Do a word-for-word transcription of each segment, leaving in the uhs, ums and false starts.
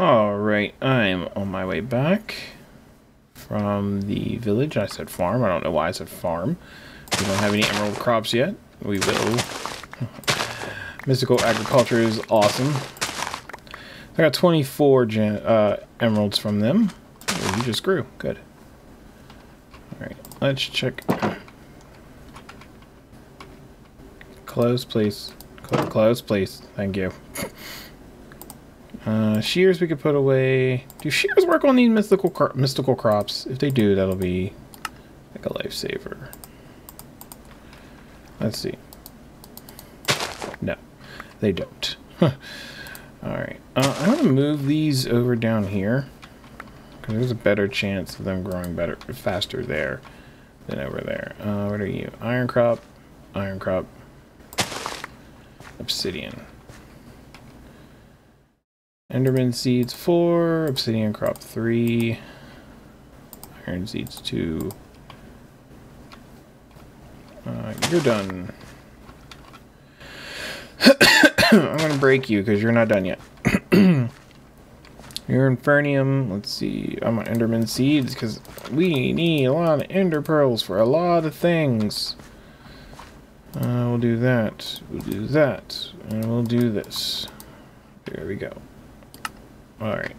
Alright, I'm on my way back from the village. I said farm. I don't know why I said farm. We don't have any emerald crops yet. We will. Mystical Agriculture is awesome. I got twenty-four gen uh, emeralds from them. Oh, you just grew. Good. Alright, let's check. Close, please. Cl close, please. Thank you. Uh, shears we could put away. Do shears work on these mystical cro mystical crops? If they do, that'll be like a lifesaver. Let's see. No, they don't. All right, uh, I'm gonna move these over down here because there's a better chance of them growing better, faster there than over there. Uh, what are you? Iron crop, iron crop, obsidian. Enderman seeds four, obsidian crop three, iron seeds two. Uh, you're done. I'm gonna break you because you're not done yet. You're Infernium. Let's see. I'm on Enderman seeds because we need a lot of Ender pearls for a lot of things. Uh, we'll do that. We'll do that, and we'll do this. There we go. Alright,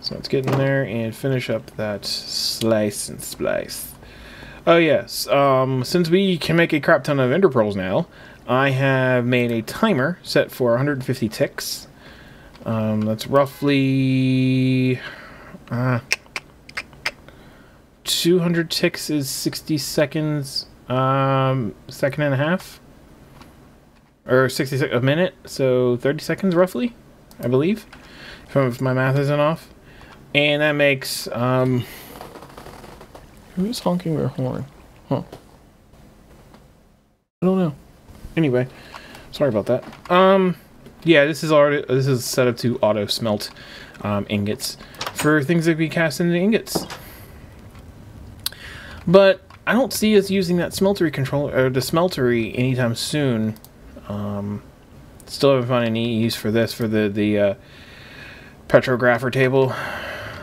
so let's get in there and finish up that slice and splice. Oh yes, um, since we can make a crap ton of ender pearls now, I have made a timer set for one hundred fifty ticks. Um, that's roughly uh, two hundred ticks is sixty seconds, um, second and a half, or sixty a minute, so thirty seconds roughly, I believe. If my math isn't off, and that makes um, who's honking their horn? Huh? I don't know. Anyway, sorry about that. Um, yeah, this is already this is set up to auto smelt um, ingots for things that we cast into ingots. But I don't see us using that smeltery control or the smeltery anytime soon. Um, still haven't found any use for this for the the. Uh, Petrographer table.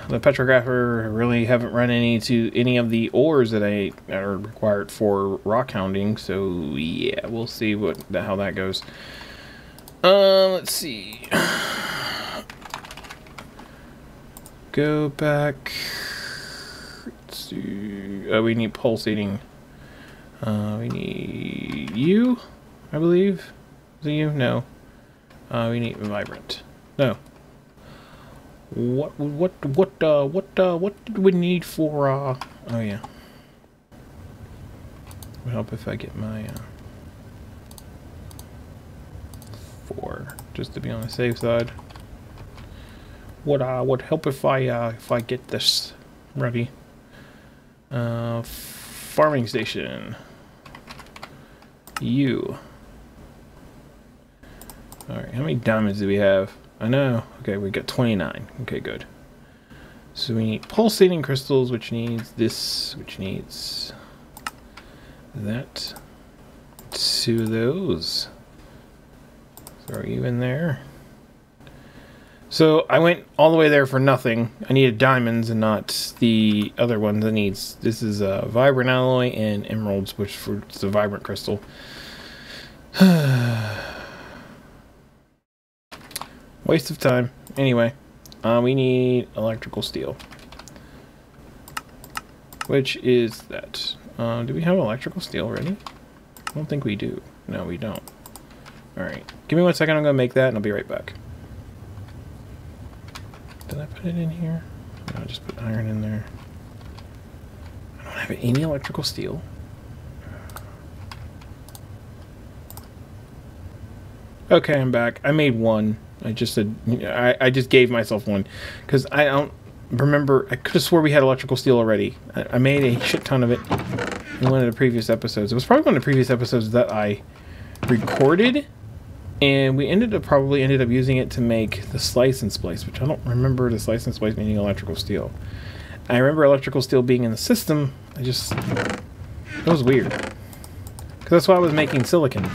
The Petrographer really haven't run any to any of the ores that I are required for rock hounding, so yeah, we'll see what the, how that goes. Uh, let's see. Go back. Let's see. Uh, we need pulsating. Uh, we need you, I believe. Is it you? No. Uh, we need vibrant. No. What what what uh what uh what did we need for uh oh yeah. It would help if I get my uh four just to be on the safe side. What uh would help if I uh if I get this ready. Uh farming station. You. Alright, how many diamonds do we have? I know. Okay, we got twenty-nine. Okay, good. So we need pulsating crystals, which needs this, which needs that. Two of those. Throw you in there. So I went all the way there for nothing. I needed diamonds and not the other ones. I need this is a uh, vibrant alloy and emeralds, which for it's a vibrant crystal. Waste of time. Anyway, uh, we need electrical steel, which is that. Uh, do we have electrical steel ready? I don't think we do. No, we don't. All right, give me one second. I'm gonna make that, and I'll be right back. Did I put it in here? No, I just put iron in there. I don't have any electrical steel. Okay, I'm back. I made one. I just said I, I just gave myself one because I don't remember. I could have swore we had electrical steel already. I, I made a shit ton of it in one of the previous episodes. It was probably one of the previous episodes that I recorded, and we ended up probably ended up using it to make the slice and splice, which I don't remember the slice and splice meaning electrical steel. I remember electrical steel being in the system. I just it was weird because that's why I was making silicon.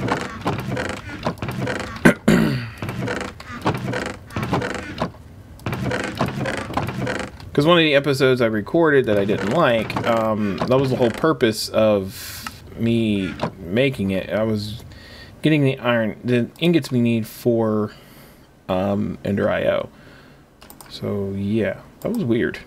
Because one of the episodes I recorded that I didn't like, um, that was the whole purpose of me making it. I was getting the iron, the ingots we need for um, Ender I O. So yeah, that was weird.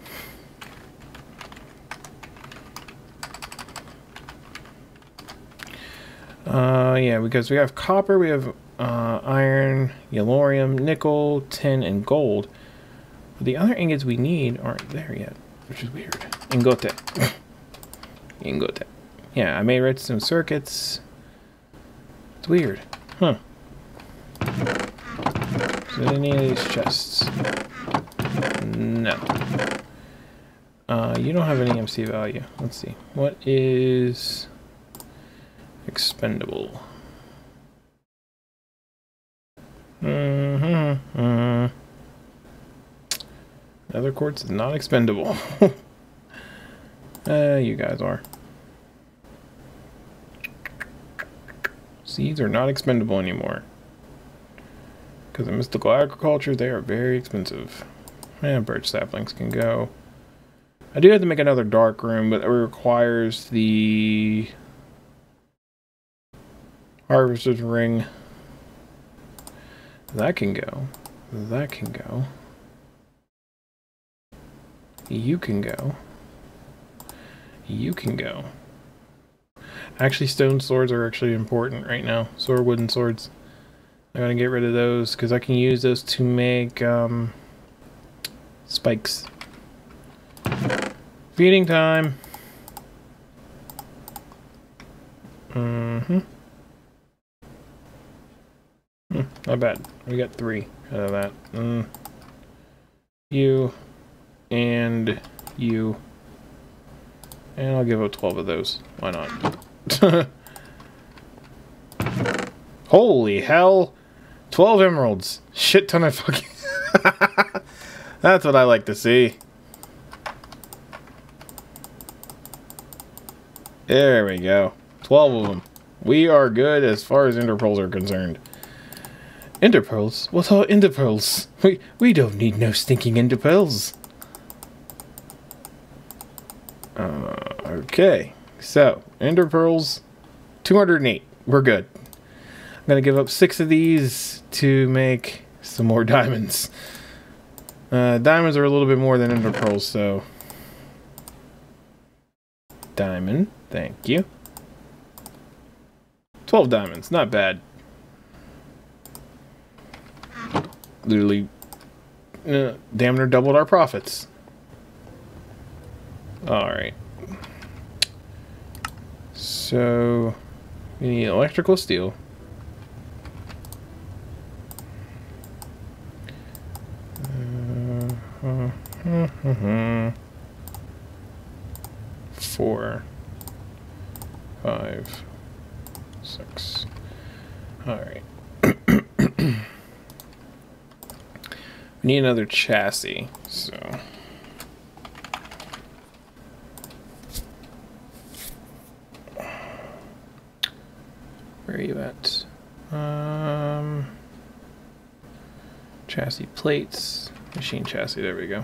Uh, yeah, because we have copper, we have uh, iron, yellorium, nickel, tin, and gold. But the other ingots we need aren't there yet, which is weird. Ingote. Ingote. Yeah, I made redstone circuits. It's weird. Huh. Is there any of these chests? No. Uh, you don't have any M C value. Let's see. What is expendable? Mm-hmm. Mm-hmm. Nether quartz is not expendable. uh, you guys are. Seeds are not expendable anymore. Because in mystical agriculture, they are very expensive. And birch saplings can go. I do have to make another dark room, but it requires the harvester's ring. That can go. That can go. You can go. You can go. Actually, stone swords are actually important right now. So are wooden swords. I'm gonna get rid of those because I can use those to make um, spikes. Feeding time. Mm-hmm. Hmm, not bad. We got three out of that. Mm. You. And you. And I'll give up twelve of those. Why not? Holy hell! twelve emeralds! Shit ton of fucking... That's what I like to see. There we go. twelve of them. We are good as far as ender pearls are concerned. Ender pearls? What are ender pearls? We, we don't need no stinking ender pearls. Uh, okay, so ender pearls, two hundred eight. We're good. I'm gonna give up six of these to make some more diamonds. Uh, diamonds are a little bit more than ender pearls, so diamond. Thank you. twelve diamonds, not bad. Literally, uh, damn near doubled our profits. Alright, so we need electrical steel, uh, uh, four, five, six, alright, we need another chassis, so... Where are you at? Um, chassis plates, machine chassis, there we go.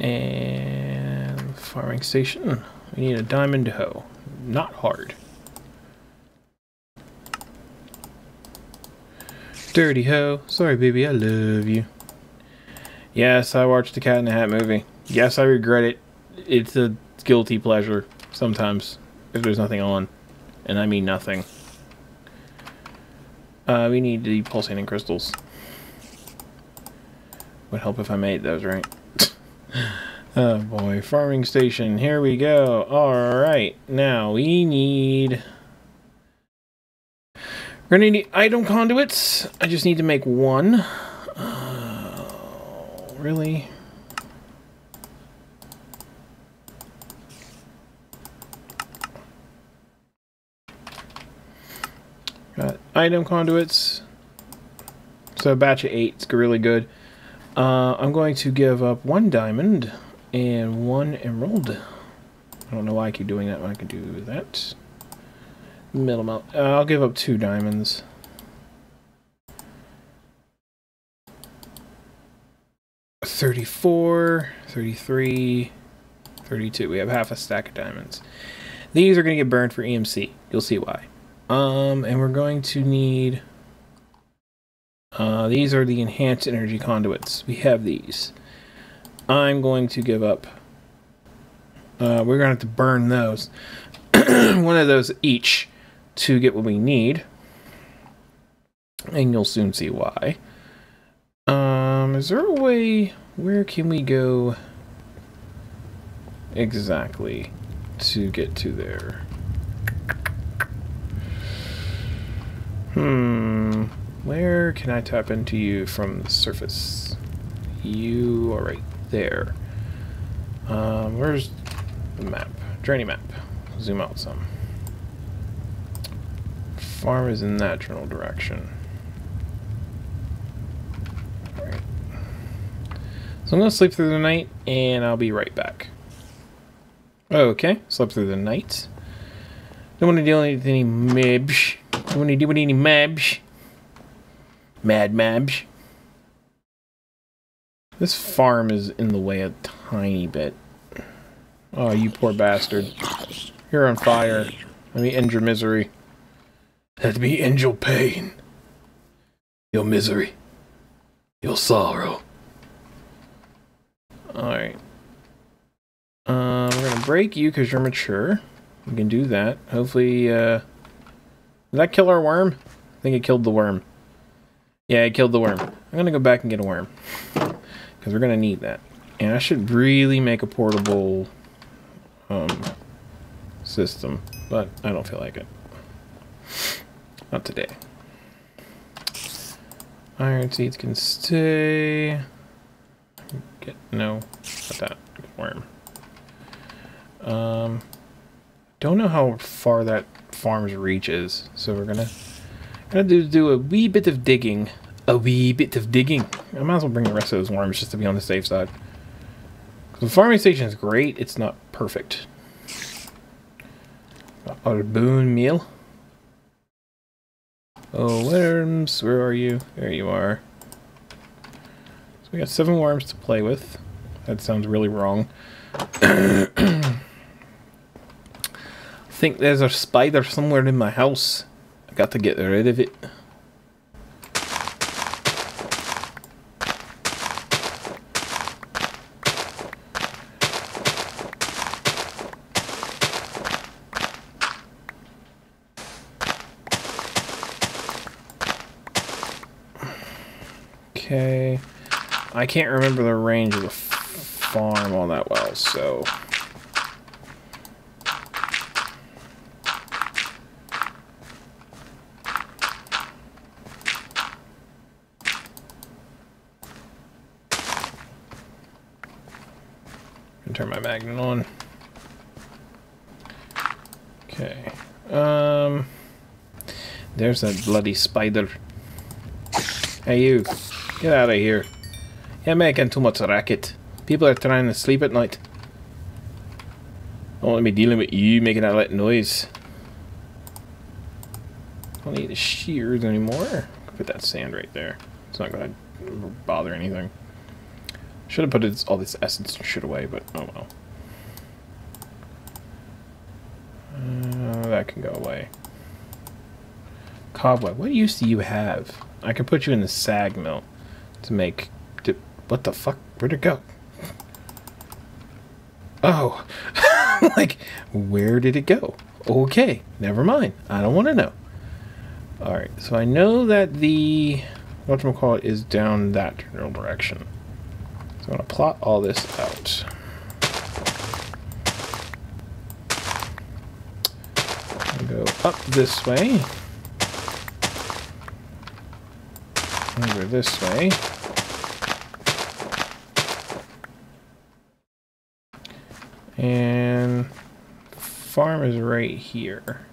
And farming station. We need a diamond hoe. Not hard. Dirty hoe. Sorry, baby, I love you. Yes, I watched the Cat in the Hat movie. Yes, I regret it. It's a guilty pleasure sometimes if there's nothing on. And I mean nothing. Uh, we need the pulsating crystals. Would help if I made those, right? Oh boy, farming station. Here we go. Alright, now we need... We're going to need item conduits. I just need to make one. Uh, really? Got item conduits, so a batch of eight is really good. Uh, I'm going to give up one diamond and one emerald. I don't know why I keep doing that when I can do that. Middle mount. Uh, I'll give up two diamonds. thirty-four, thirty-three, thirty-two. We have half a stack of diamonds. These are going to get burned for E M C. You'll see why. Um, and we're going to need... Uh, these are the enhanced energy conduits. We have these. I'm going to give up. Uh, we're going to have to burn those. One of those each to get what we need. And you'll soon see why. Um, is there a way... Where can we go exactly to get to there? Hmm. Where can I tap into you from the surface? You are right there. Um, where's the map? Journey map. Zoom out some. Farm is in that general direction. Alright. So I'm going to sleep through the night and I'll be right back. Okay, slept through the night. Don't want to deal with any mabs. Don't want to deal with any mabs. Mad mabs. This farm is in the way a tiny bit. Oh, you poor bastard. You're on fire. Let me end your misery. Let me end your pain. Your misery. Your sorrow. Alright. Uh, we're going to break you because you're mature. We can do that. Hopefully, uh... Did that kill our worm? I think it killed the worm. Yeah, it killed the worm. I'm going to go back and get a worm. Because we're going to need that. And I should really make a portable... Um... system. But I don't feel like it. Not today. Iron seeds can stay... Get, no, not that. Worm. Um, don't know how far that farm's reach is, so we're gonna gonna do do a wee bit of digging. A wee bit of digging. I might as well bring the rest of those worms just to be on the safe side. The farming station is great. It's not perfect. Our boon meal. Oh, worms, where are you? There you are. So we got seven worms to play with. That sounds really wrong. I think there's a spider somewhere in my house. I got to get rid of it. Okay. I can't remember the range of the farm all that well, so I'm gonna turn my magnet on. Okay. Um there's that bloody spider. Hey you, get out of here. You're making too much racket. People are trying to sleep at night. Don't want me dealing with you making that little noise. I don't need the shears anymore. Put that sand right there. It's not gonna bother anything. Should have put all this essence and shit away, but oh well. Uh, that can go away. Cobweb. What use do you have? I could put you in the sag mill to make. To, what the fuck? Where'd it go? Oh, like, where did it go? Okay, never mind. I don't want to know. Alright, so I know that the whatchamacallit is down that general direction. So I'm going to plot all this out. I'll go up this way. Over this way. And farm is right here.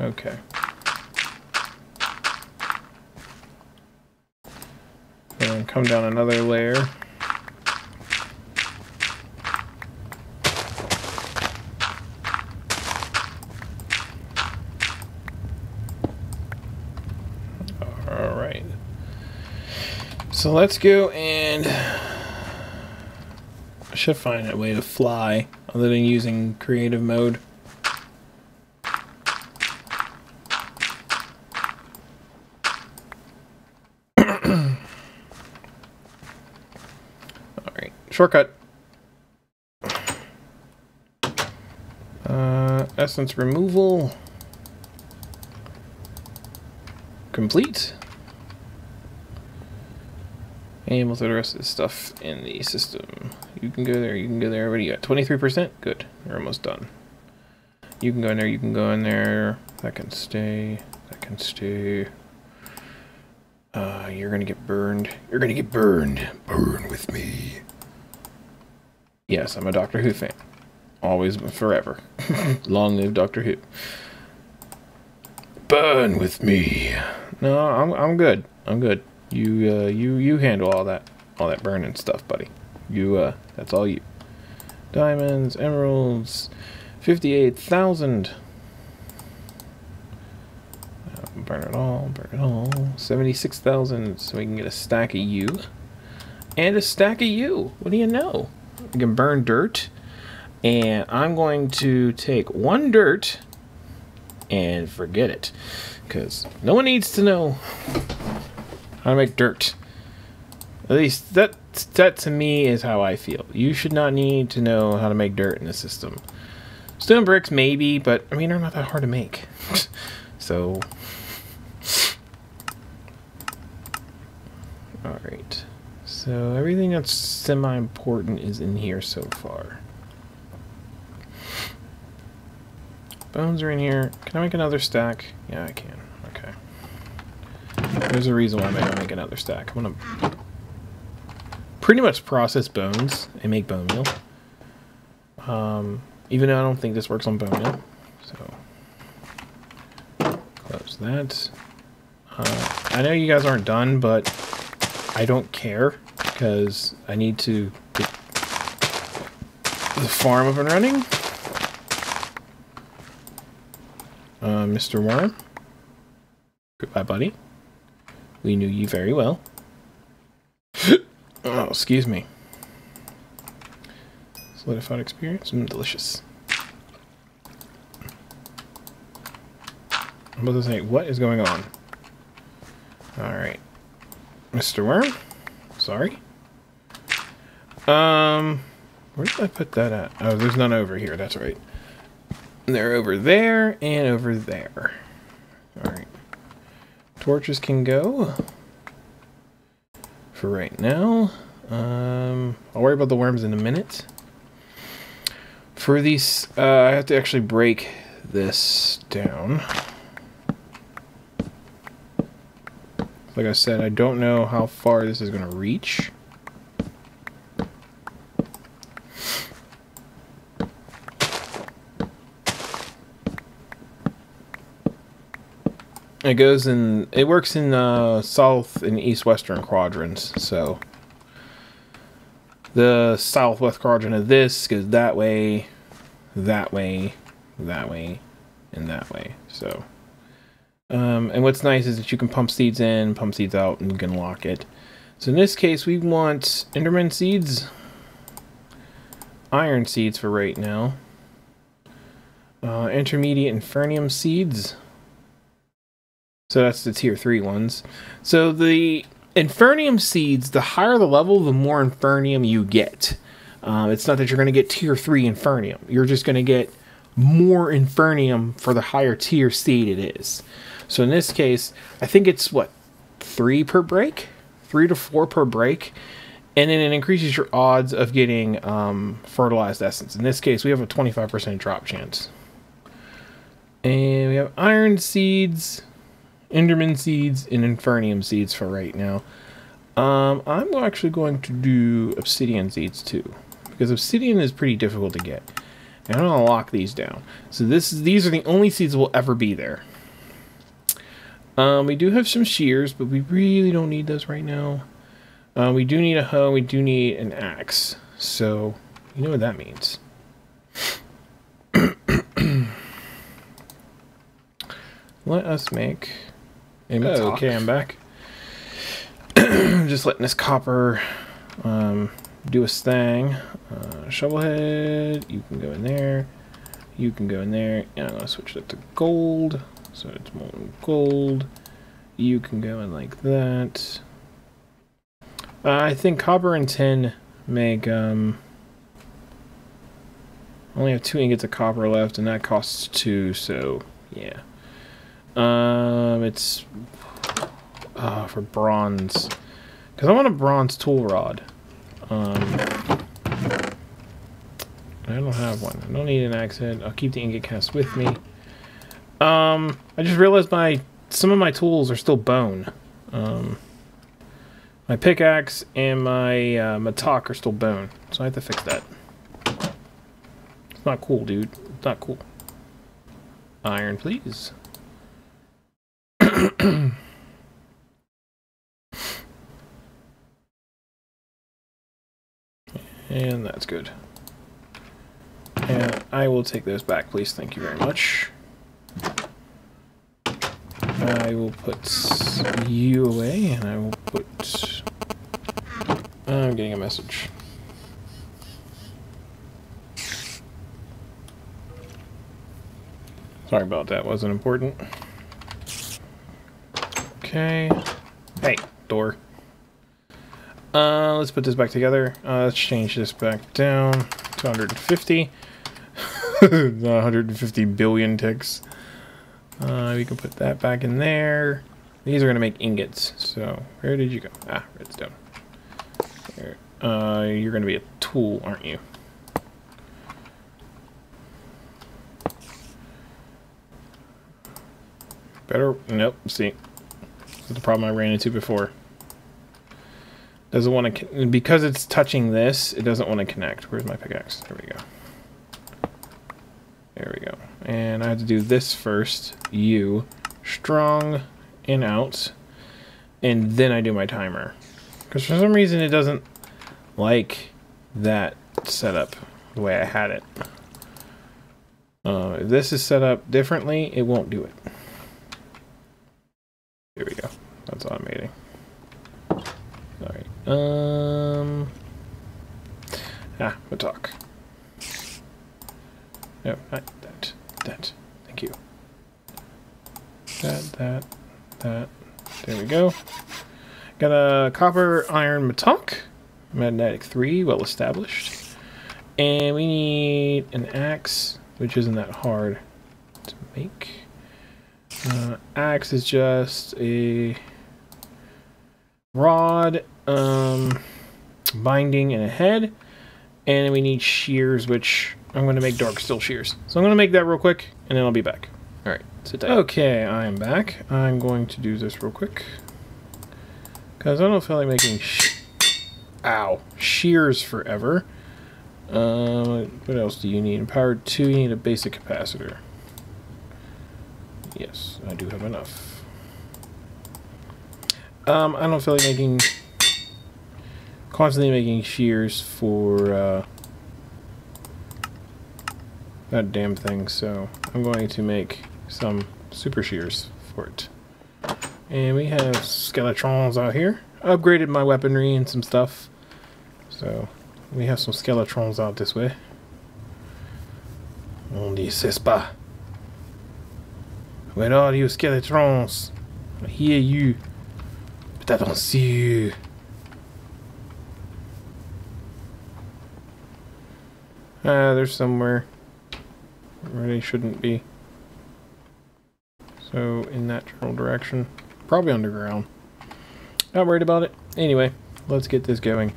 Okay. And come down another layer. All So let's go and... I should find a way to fly, other than using creative mode. Alright, shortcut. Uh, essence removal. Complete. Able to the rest of the stuff in the system. You can go there, you can go there. What do you got? twenty-three percent? Good. We're almost done. You can go in there, you can go in there. That can stay. That can stay. Uh, you're gonna get burned. You're gonna get burned. Burn with me. Yes, I'm a Doctor Who fan. Always, forever. Long live Doctor Who. Burn with me. No, I'm I'm good. I'm good. You uh, you you handle all that all that burning stuff, buddy. You uh, that's all you. Diamonds, emeralds, fifty-eight thousand. Burn it all, burn it all. Seventy-six thousand, so we can get a stack of you, and a stack of you. What do you know? We can burn dirt, and I'm going to take one dirt and forget it, because no one needs to know how to make dirt. At least that that to me is how I feel. You should not need to know how to make dirt in the system. Stone bricks maybe, but I mean they're not that hard to make. So alright. So everything that's semi important is in here so far. Bones are in here. Can I make another stack? Yeah, I can. Okay. There's a reason why I'm going to make another stack. I'm going to pretty much process bones and make bone meal. Um, even though I don't think this works on bone meal. So, close that. Uh, I know you guys aren't done, but I don't care because I need to get the farm up and running. Uh, Mister Worm. Goodbye, buddy. We knew you very well. Oh, excuse me. Solidified experience. Mm, delicious. I'm about to say, what is going on? Alright. Mister Worm? Sorry. Um, where did I put that at? Oh, there's none over here. That's right. They're over there and over there. Alright. Torches can go for right now. Um, I'll worry about the worms in a minute. For these, uh, I have to actually break this down. Like I said, I don't know how far this is going to reach. It goes in, it works in uh, south and east western quadrants, so the southwest quadrant of this goes that way, that way, that way, and that way. So, um, and what's nice is that you can pump seeds in, pump seeds out, and you can lock it. So in this case, we want Enderman seeds, iron seeds for right now, uh, intermediate Infernium seeds. So that's the tier three ones. So the Infernium seeds, the higher the level, the more Infernium you get. Uh, it's not that you're going to get tier three Infernium. You're just going to get more Infernium for the higher tier seed it is. So in this case, I think it's, what, three per break? Three to four per break. And then it increases your odds of getting um, fertilized essence. In this case, we have a twenty-five percent drop chance. And we have iron seeds... Enderman seeds and Infernium seeds for right now. Um, I'm actually going to do obsidian seeds too, because obsidian is pretty difficult to get. And I'm gonna lock these down. So this is, these are the only seeds that will ever be there. Um, we do have some shears, but we really don't need those right now. Uh, we do need a hoe. We do need an axe. So you know what that means. Let us make. Okay, I'm back. I'm just letting this copper um, do its thing. Uh, shovel head, you can go in there. You can go in there, and I'm going to switch that to gold, so it's molten gold. You can go in like that. Uh, I think copper and tin make, um... only have two ingots of copper left, and that costs two, so, yeah. Um, it's... Uh, for bronze. Because I want a bronze tool rod. Um... I don't have one. I don't need an axe head. I'll keep the ingot cast with me. Um, I just realized my some of my tools are still bone. Um, my pickaxe and my uh, mattock are still bone, so I have to fix that. It's not cool, dude. It's not cool. Iron, please. And that's good. And I will take those back, please. Thank you very much. I will put you away, and I will put... I'm getting a message. Sorry about that. Wasn't important. Okay. Hey, door. Uh, let's put this back together. Uh, let's change this back down. two hundred fifty. one hundred fifty billion ticks. Uh, we can put that back in there. These are going to make ingots. So, where did you go? Ah, redstone. There. Uh, you're going to be a tool, aren't you? Better. Nope. See. That's the problem I ran into before. Doesn't want to. Because it's touching this, it doesn't want to connect. Where's my pickaxe? There we go. There we go. And I have to do this first. You. Strong. And out. And then I do my timer. Because for some reason it doesn't like that setup the way I had it. Uh, if this is set up differently, it won't do it. Here we go. That's automating. Alright. Um. Ah, we'll talk. No, not that. That. Thank you. That, that, that. There we go. Got a copper, iron, mattock. Magnetic three, well established. And we need an axe, which isn't that hard to make. Uh, axe is just a rod, um, binding, and a head. And we need shears, which... I'm going to make dark steel shears. So I'm going to make that real quick, and then I'll be back. Alright, sit down. Okay, I am back. I'm going to do this real quick. Because I don't feel like making sh Ow. shears forever. Uh, what else do you need? Empowered two, you need a basic capacitor. Yes, I do have enough. Um, I don't feel like making... Constantly making shears for... Uh, that damn thing, so I'm going to make some super shears for it. And we have skeletons out here. I upgraded my weaponry and some stuff, so we have some skeletons out this way. On ne sait pas. Where are you, skeletons? I hear you, but I don't see you. Ah, they're somewhere where they shouldn't be. So, in that general direction. Probably underground. Not worried about it. Anyway, let's get this going.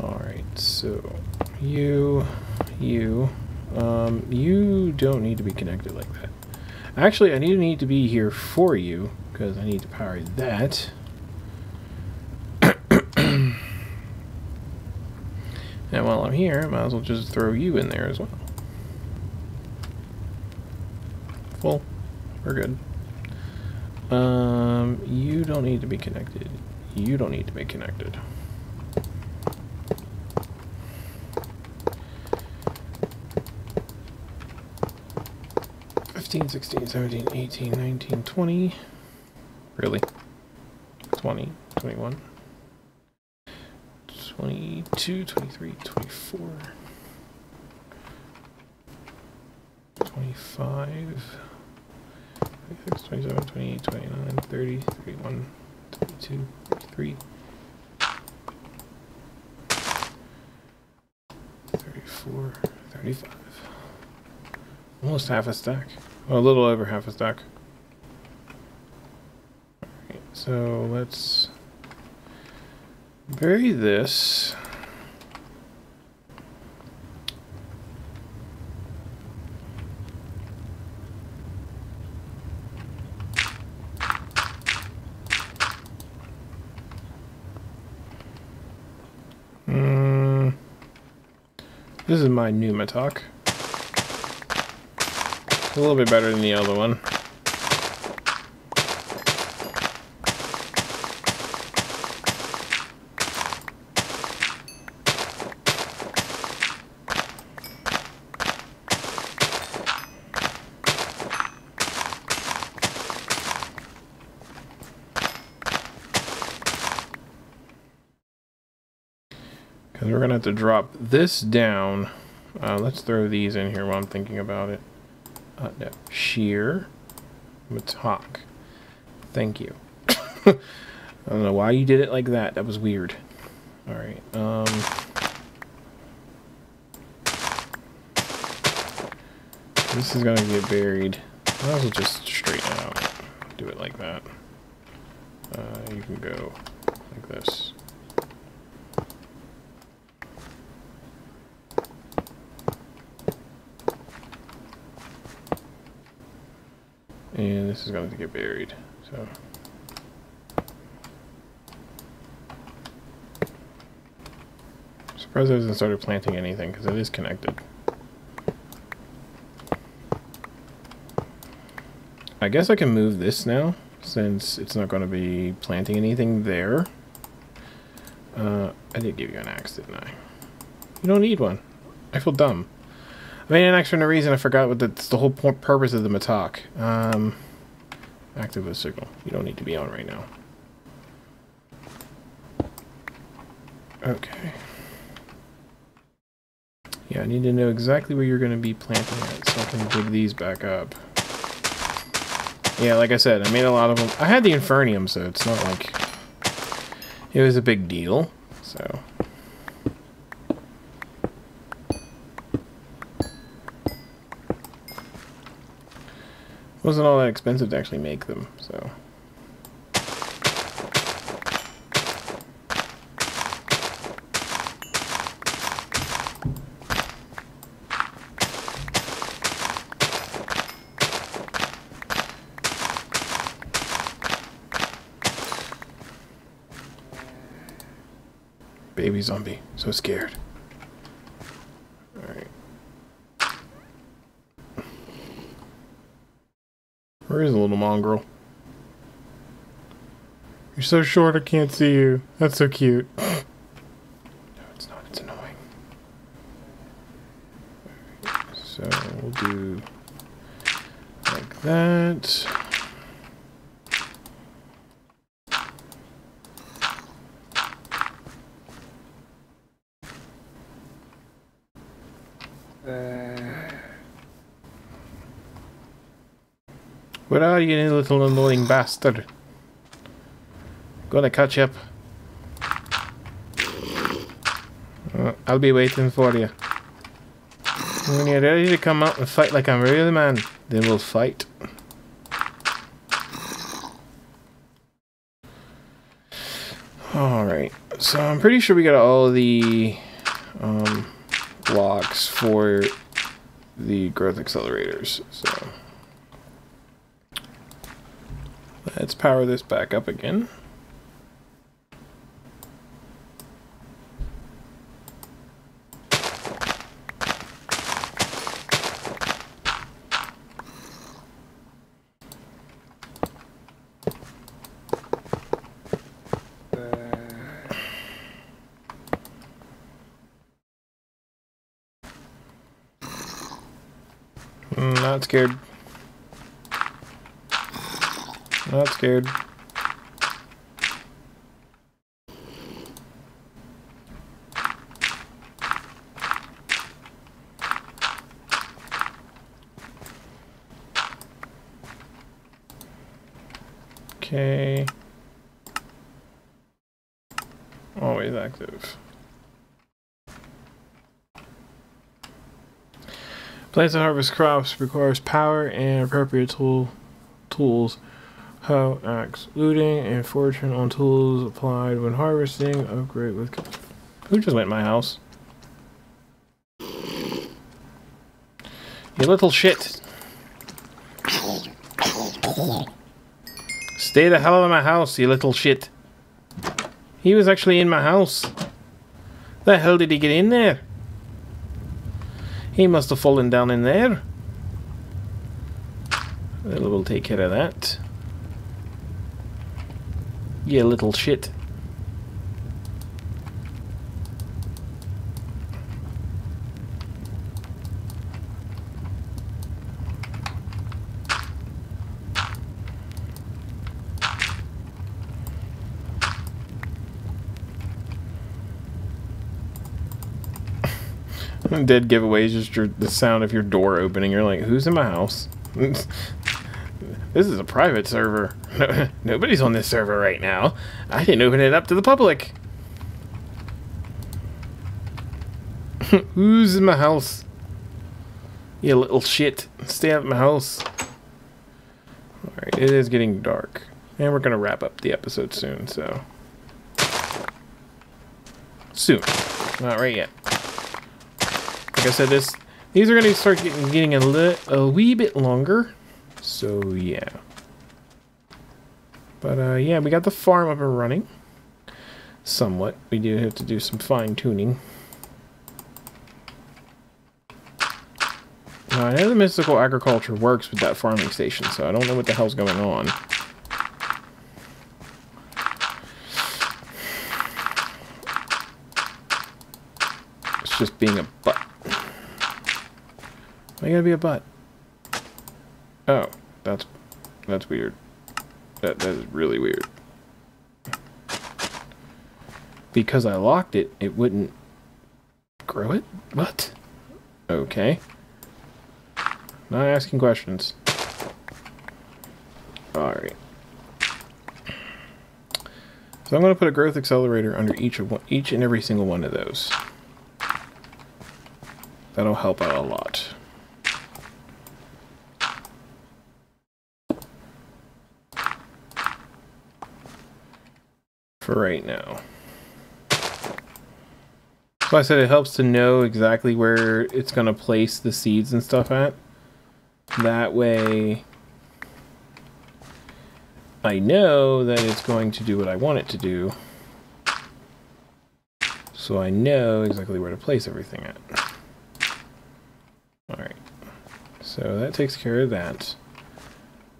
Alright, so... You... You... Um, you don't need to be connected like that. Actually, I do need to be here for you, because I need to power that. And while I'm here, I might as well just throw you in there as well. Well, we're good. Um, you don't need to be connected. You don't need to be connected. fifteen, sixteen, seventeen, eighteen, nineteen, twenty. Really? twenty, twenty-one, twenty-two, twenty-three, twenty-four, twenty-five, twenty-six, twenty-seven, twenty-eight, twenty-nine, thirty, thirty-one, thirty-two, thirty-three, almost half a stack, well, a little over half a stack. Alright, so let's bury this. Mm. This is my pneumatalk. It's a little bit better than the other one. We're gonna have to drop this down. Uh, let's throw these in here while I'm thinking about it. Uh, no. Shear, matak. Thank you. I don't know why you did it like that. That was weird. All right. Um, this is gonna get buried. I might as well just straighten it out. Do it like that. Uh, you can go like this. And this is going to get buried, so. I'm surprised I hasn't started planting anything, because it is connected. I guess I can move this now, since it's not going to be planting anything there. Uh, I did give you an axe, didn't I? You don't need one. I feel dumb. I made an axe for no reason. I forgot what that's the whole purpose of the matak. Um, active with signal. You don't need to be on right now. Okay. Yeah, I need to know exactly where you're going to be planting at, so I can dig these back up. Yeah, like I said, I made a lot of them. I had the Infernium, so it's not like it was a big deal. So. Wasn't all that expensive to actually make them, so. Baby zombie, so scared. Where is the little mongrel? You're so short I can't see you. That's so cute. No, it's not. It's annoying. So we'll do like that. Where are you, little annoying bastard? Gonna catch up. Uh, I'll be waiting for you. When you're ready to come out and fight like I'm really the man, then we'll fight. Alright, so I'm pretty sure we got all the um, blocks for the growth accelerators, so. Let's power this back up again. I'm not scared. Not scared. Okay. Always active. Plants that harvest crops requires power and appropriate tool tools. How axe looting and fortune on tools applied when harvesting. Upgrade with. Who just went in my house? You little shit! Stay the hell out of my house, you little shit! He was actually in my house. The hell did he get in there? He must have fallen down in there. Well, we'll take care of that. You little shit. Dead giveaways, just your, the sound of your door opening. You're like, who's in my house? This is a private server. No, nobody's on this server right now. I didn't open it up to the public. Who's in my house? You little shit. Stay out of my house. Alright, it is getting dark. And we're going to wrap up the episode soon, so. Soon. Not right yet. Like I said, this these are going to start getting, getting a, li a wee bit longer. So, yeah. But, uh, yeah, we got the farm up and running. Somewhat. We do have to do some fine-tuning. Now, I know the mystical agriculture works with that farming station, so I don't know what the hell's going on. It's just being a butt. Why you gotta be a butt? Oh, that's that's weird. That that is really weird. Because I locked it, it wouldn't grow it? What? Okay. Not asking questions. Alright. So I'm gonna put a growth accelerator under each of one, each and every single one of those. That'll help out a lot. For right now. So I said it helps to know exactly where it's going to place the seeds and stuff at. That way I know that it's going to do what I want it to do. So I know exactly where to place everything at. Alright. So that takes care of that.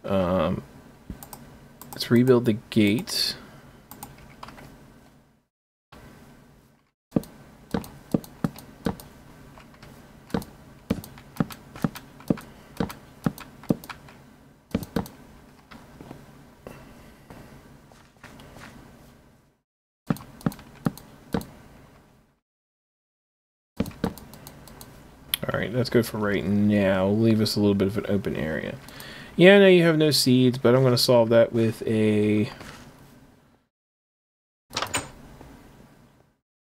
Um, let's rebuild the gate. That's good for right now. Leave us a little bit of an open area. Yeah, I know you have no seeds, but I'm going to solve that with a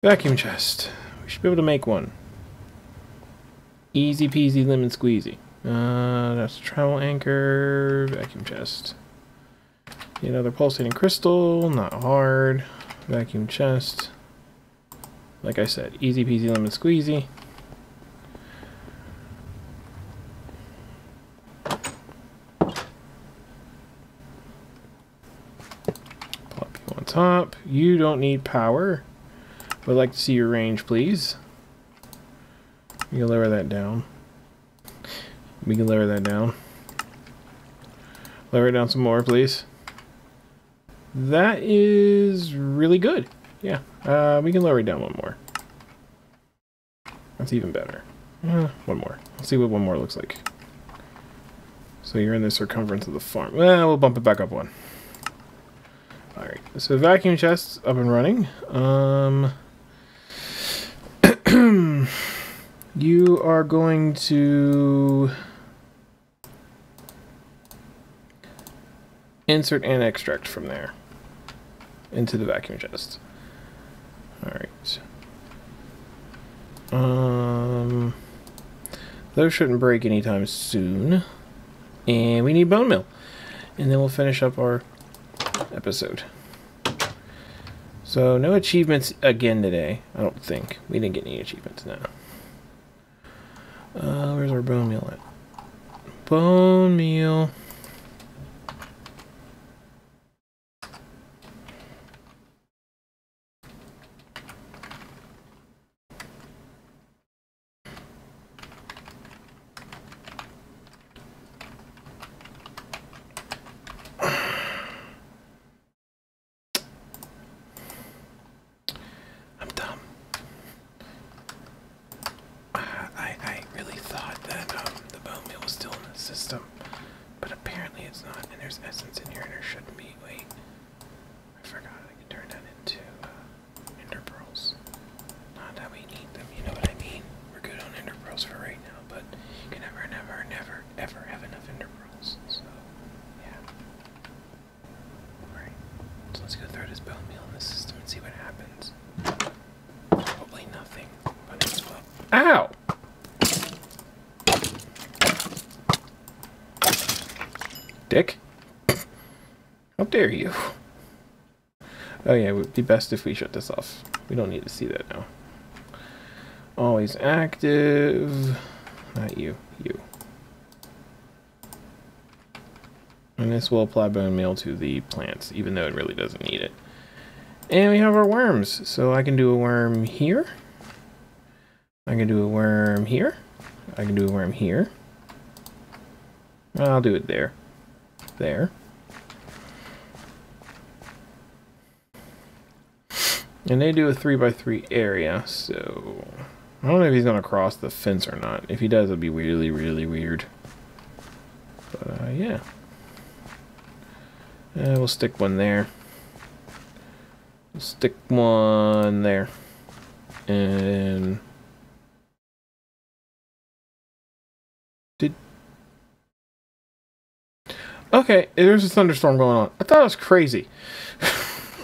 vacuum chest. We should be able to make one. Easy peasy lemon squeezy. Uh, that's a travel anchor, vacuum chest. Another pulsating crystal, not hard. Vacuum chest. Like I said, easy peasy lemon squeezy. Top, you don't need power. Would like to see your range, please. You can lower that down. We can lower that down. Lower it down some more, please. That is really good. Yeah, uh, we can lower it down one more. That's even better. Uh, one more. Let's see what one more looks like. So you're in the circumference of the farm. Well, we'll bump it back up one. Alright, so vacuum chest's up and running. Um, you are going to insert and extract from there into the vacuum chest. Alright. Um, those shouldn't break anytime soon. And we need bone meal. And then we'll finish up our episode. So no achievements again today, I don't think. We didn't get any achievements now. Uh, where's our bone meal at? Bone meal. Dare you? Oh yeah, it would be best if we shut this off. We don't need to see that now. Always active. Not you. You. And this will apply bone meal to the plants, even though it really doesn't need it. And we have our worms. So I can do a worm here. I can do a worm here. I can do a worm here. I'll do it there. There. And they do a three by three area, so I don't know if he's going to cross the fence or not. If he does, it'll be really, really weird. But, uh, yeah. Uh, we'll stick one there. We'll stick one there. And... Did... Okay, there's a thunderstorm going on. I thought it was crazy.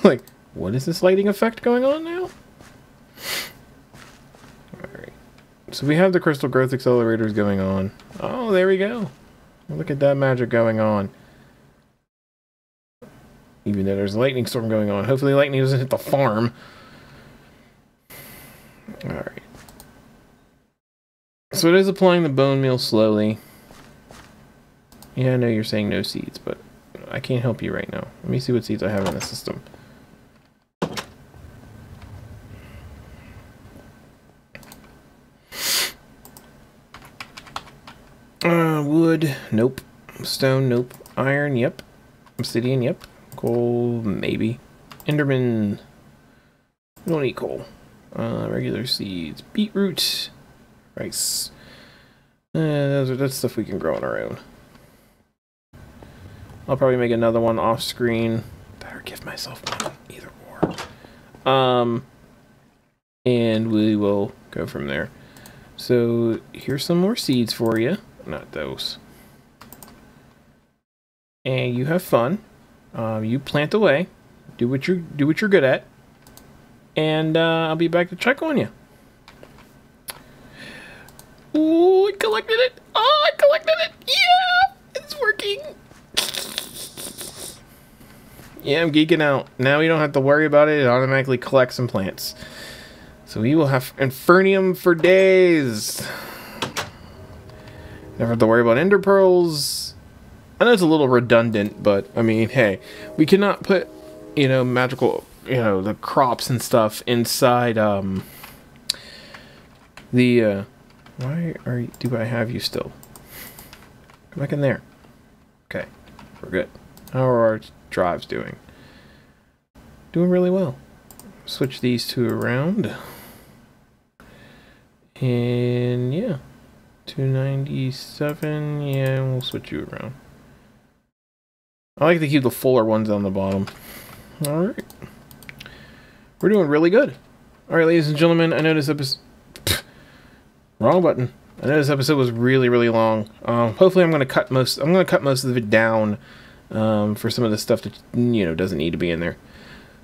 Like... What is this lighting effect going on now? Alright. So we have the crystal growth accelerators going on. Oh, there we go. Look at that magic going on. Even though there's a lightning storm going on. Hopefully lightning doesn't hit the farm. Alright. So it is applying the bone meal slowly. Yeah, I know you're saying no seeds, but I can't help you right now. Let me see what seeds I have in the system. Uh, wood, nope. Stone, nope. Iron, yep. Obsidian, yep. Coal, maybe. Enderman, we don't need coal. Uh, regular seeds, beetroot, rice. Uh, those are, that's stuff we can grow on our own. I'll probably make another one off screen. Better give myself one, either or. Um, and we will go from there. So, here's some more seeds for you. Not those. And you have fun. Um, you plant away. Do what you do what you're good at. And uh, I'll be back to check on you. Ooh, I collected it. Oh, I collected it. Yeah, it's working. Yeah, I'm geeking out. Now we don't have to worry about it. It automatically collects some plants. So we will have Infernium for days. Never have to worry about ender pearls. I know it's a little redundant, but I mean, hey, we cannot put, you know, magical, you know, the crops and stuff inside. Um, the uh, why are you, do I have you still? Go back in there. Okay, we're good. How are our drives doing? Doing really well. Switch these two around, and yeah. two ninety-seven, yeah, we'll switch you around. I like to keep the fuller ones on the bottom. Alright. We're doing really good. Alright, ladies and gentlemen, I know this episode... Wrong button. I know this episode was really, really long. Um, hopefully I'm going to cut most... I'm going to cut most of it down um, for some of the stuff that, you know, doesn't need to be in there.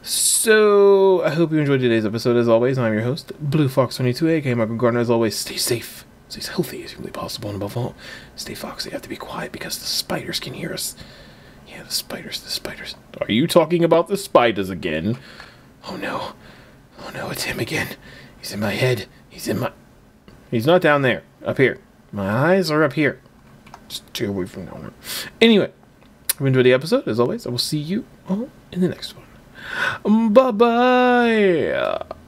So I hope you enjoyed today's episode. As always, I'm your host, Blue Fox twenty-two, aka Michael Gardner. As always, stay safe, stay as healthy as humanly possible, and above all, stay foxy. You have to be quiet because the spiders can hear us. Yeah, the spiders, the spiders. Are you talking about the spiders again? Oh no, oh no, it's him again. He's in my head. He's in my. He's not down there. Up here. My eyes are up here. Just stay away from down there. Anyway, if you enjoyed the episode, as always, I will see you all in the next one. Bye-bye!